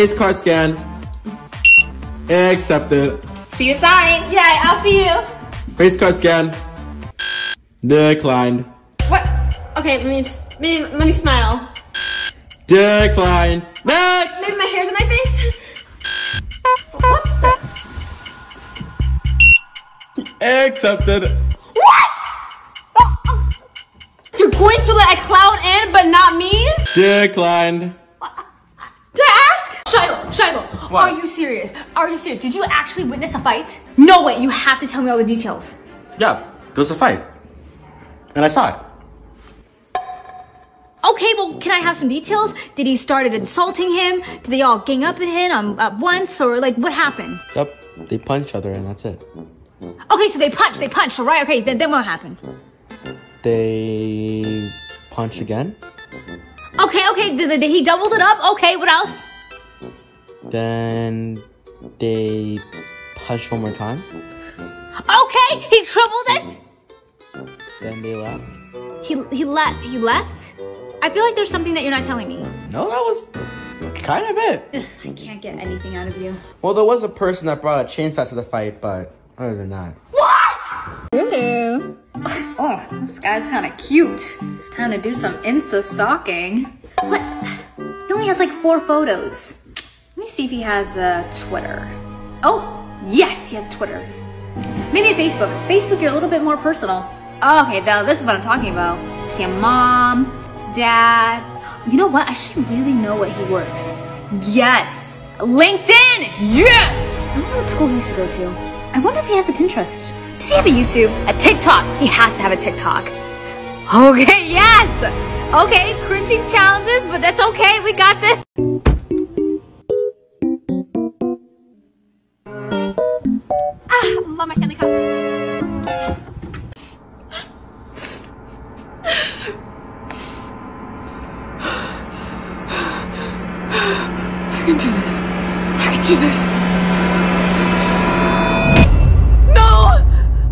face card scan. Accepted. See you sign. Yeah, I'll see you. Face card scan. Declined. What? Okay, let me smile. Declined. Next. Maybe my hair's in my face. What the? Accepted. What? You're going to let a clown in, but not me? Declined. Did I ask? Shiloh, what? Are you serious? Are you serious? Did you actually witness a fight? No way, you have to tell me all the details. Yeah, there was a fight. And I saw it. Okay, well, can I have some details? Did he start insulting him? Did they all gang up at him at once? Or, like, what happened? Yep, they punched each other and that's it. Okay, so they punched, all right? Okay, then what happened? They punched again. Okay, he doubled it up? Okay, what else? Then they punched one more time. Okay, he tripled it! Then they left. He left? I feel like there's something that you're not telling me. No, that was kind of it. Ugh, I can't get anything out of you. Well, there was a person that brought a chainsaw to the fight, but other than that. What? Ooh. Oh, this guy's kind of cute. Time to do some Insta stalking. What? He only has like 4 photos. Let me see if he has a Twitter. Oh, yes, he has Twitter. Maybe Facebook. Facebook, you're a little bit more personal. Oh, okay, now this is what I'm talking about. I see a mom, dad. You know what? I should really know what he works. Yes! LinkedIn! Yes! I wonder what school he used to go to. I wonder if he has a Pinterest. Does he have a YouTube? A TikTok? He has to have a TikTok. Okay, yes! Okay, cringing challenges, but that's okay, we got this! Ah, love my Stanley Cup. I can do this. No!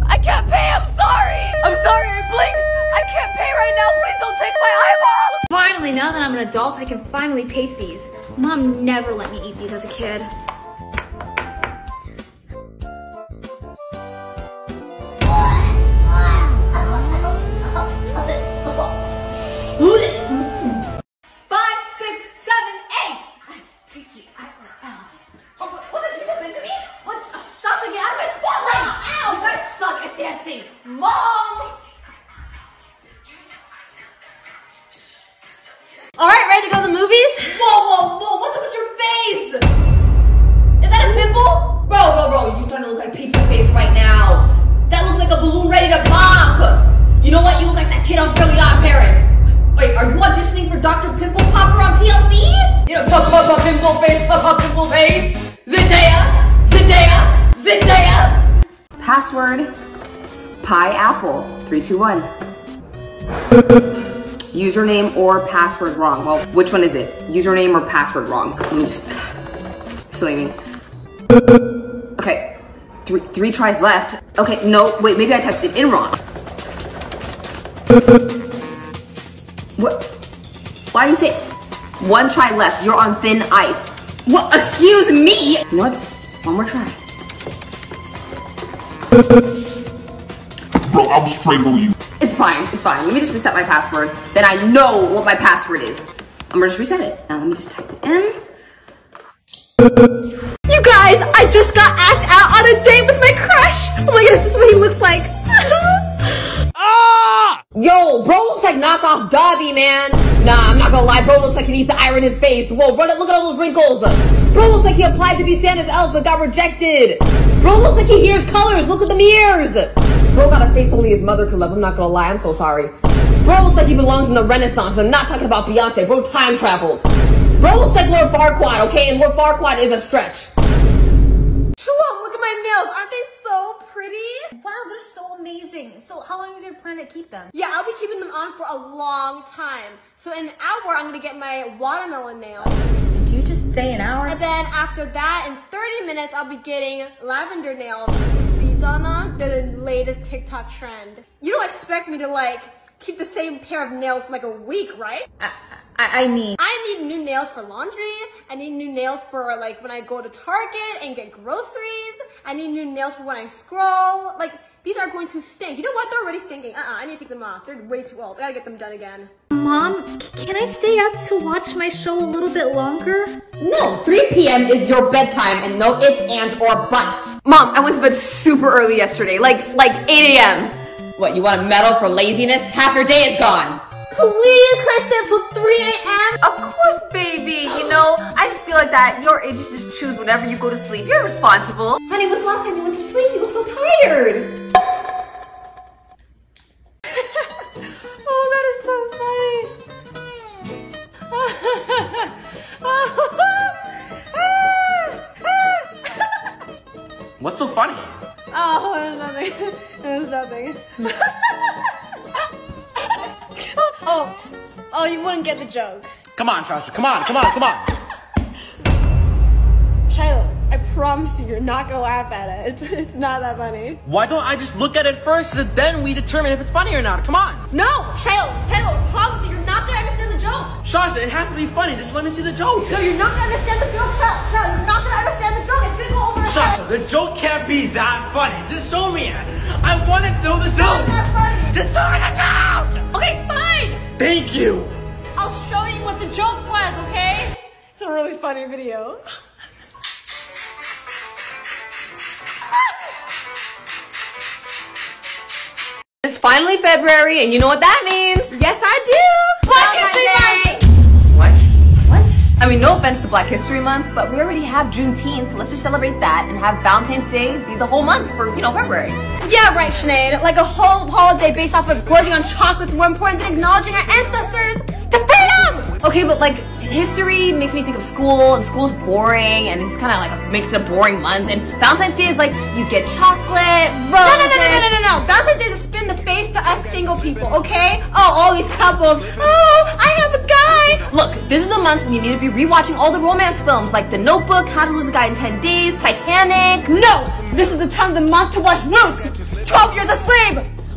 I can't pay, I'm sorry! I'm sorry, I blinked! I can't pay right now, please don't take my eyeballs! Finally, now that I'm an adult, I can finally taste these. Mom never let me eat these as a kid. Zendaya! Password, pie apple, 321. Username or password wrong. Well, which one is it? Username or password wrong? Let me just, silly me. Okay, three tries left. Okay, no, wait, maybe I typed it in wrong. What? Why do you say, 1 try left, you're on thin ice. What, excuse me? You know what? One more try. Bro, I'll strangle you. It's fine. Let me just reset my password. Then I know what my password is. I'm gonna just reset it. Now let me just type it in. You guys, I just got asked out on a date with my crush. Oh my goodness, this is what he looks like. Ah! Yo, bro looks like knockoff Dobby, man. Nah, I'm not gonna lie, bro looks like he needs to iron his face. Whoa, bro, look at all those wrinkles. Bro looks like he applied to be Santa's elf but got rejected. Bro looks like he hears colors, look at them ears! Bro got a face only his mother could love, I'm not gonna lie, I'm so sorry. Bro looks like he belongs in the Renaissance, I'm not talking about Beyonce, bro time traveled. Bro looks like Lord Farquaad, okay, and Lord Farquaad is a stretch. Shalom, look at my nails, aren't they so pretty? Wow, they're so amazing. So how long are you gonna plan to keep them? Yeah, I'll be keeping them on for a long time. So in an hour, I'm gonna get my watermelon nails. Did you just say an hour? And then after that, in 30 minutes, I'll be getting lavender nails. Pizza, they're the latest TikTok trend. You don't expect me to like keep the same pair of nails for like a week, right? I need new nails for laundry. I need new nails for like when I go to Target and get groceries. I need new nails for when I scroll. Like, these are going to stink. You know what? They're already stinking. I need to take them off. They're way too old. I gotta get them done again. Mom, can I stay up to watch my show a little bit longer? No, 3 p.m. is your bedtime and no ifs, ands, or buts. Mom, I went to bed super early yesterday, like 8 a.m. What, you want a medal for laziness? Half your day is gone. Please, can I stay up till 3 a.m.? Of course, baby. You know, I just feel like that. Your age, you just choose whenever you go to sleep. You're responsible. Honey, when's the last time you went to sleep? You look so tired. What's so funny? Oh, it was nothing. Oh, you wouldn't get the joke. Come on, Sasha, come on. Shiloh, I promise you, you're not gonna laugh at it. It's not that funny. Why don't I just look at it first, and then we determine if it's funny or not? Come on. No, Shiloh, I promise you, you're not gonna understand the joke. Sasha, it has to be funny. Just let me see the joke. No, you're not gonna understand the joke, Shiloh. You're not gonna understand the joke. It's gonna go over. Sasha, the joke can't be that funny. Just show me it. I want to know the joke. It's not funny. Just show me the joke. Okay, fine. Thank you. I'll show you what the joke was, okay? It's a really funny video. It's finally February, and you know what that means. Yes, I do. Black History Month. What? I mean, no offense to Black History Month, but we already have Juneteenth. Let's just celebrate that and have Valentine's Day be the whole month for, you know, February. Yeah, right, Sinead. Like a whole holiday based off of gorging on chocolate's more important than acknowledging our ancestors to freedom. Okay, but like, history makes me think of school, and school's boring, and it's kind of like makes it a boring month. And Valentine's Day is like you get chocolate, roses. No. Valentine's Day is a spin the face to us single people, okay? Oh, all these couples. Oh, I have a guy. Look, this is the month when you need to be rewatching all the romance films like The Notebook, How to Lose a Guy in 10 Days, Titanic. No, this is the time of the month to watch Roots, 12 Years a Slave,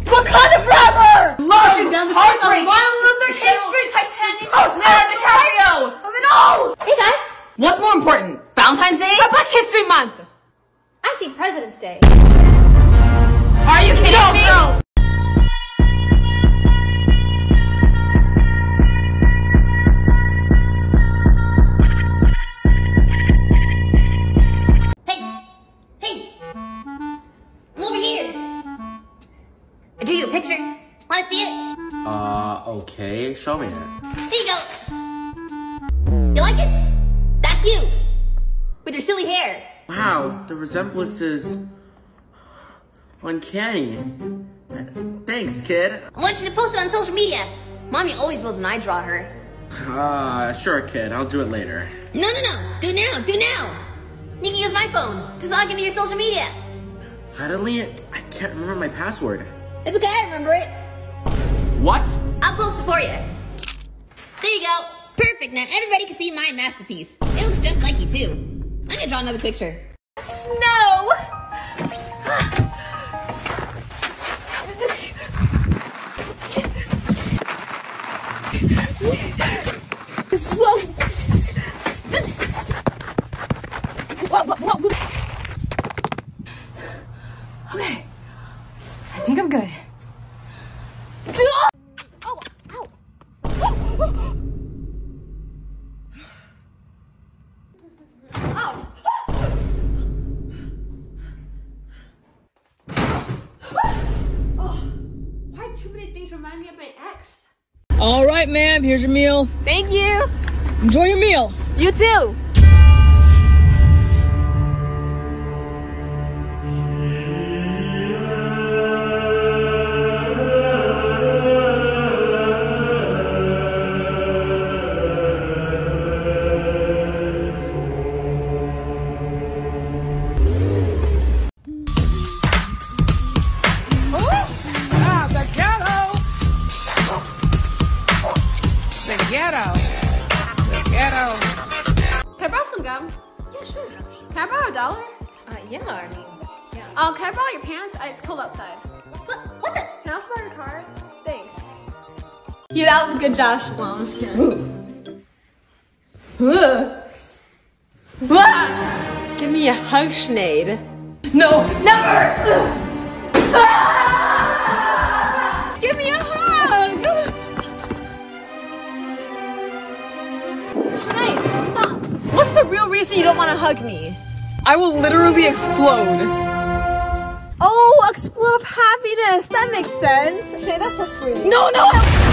Wakanda Forever! Love, heartbreak, Martin Luther King, Titanic, Leonardo DiCaprio! Of it all! Hey guys! What's more important, Valentine's Day or Black History Month? I see President's Day. Are you kidding me? No. Do you a picture? Wanna see it? Okay, show me it. Here you go. You like it? That's you. With your silly hair. Wow, the resemblance is uncanny. Thanks, kid. I want you to post it on social media. Mommy always loves when I draw her. Sure, kid. I'll do it later. No. Do now. You can use my phone. Just log into your social media. Suddenly, I can't remember my password. It's okay, I remember it. What? I'll post it for you. There you go. Perfect, now everybody can see my masterpiece. It looks just like you too. I'm gonna draw another picture. Snow! Okay. I think I'm good. Why too many things remind me of my ex? All right, ma'am, here's your meal. Thank you. Enjoy your meal. You too. Can I borrow your pants? It's cold outside. What the? Can I also borrow your car? Thanks. Yeah, that was a good Josh Sloan. Yeah. Give me a hug, Sinead. No, never! Give me a hug! Sinead, stop! What's the real reason you don't want to hug me? I will literally explode. Oh, a explode of happiness. That makes sense. Sinead, that's so sweet. No, no, no.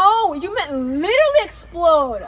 Oh, you meant literally explode.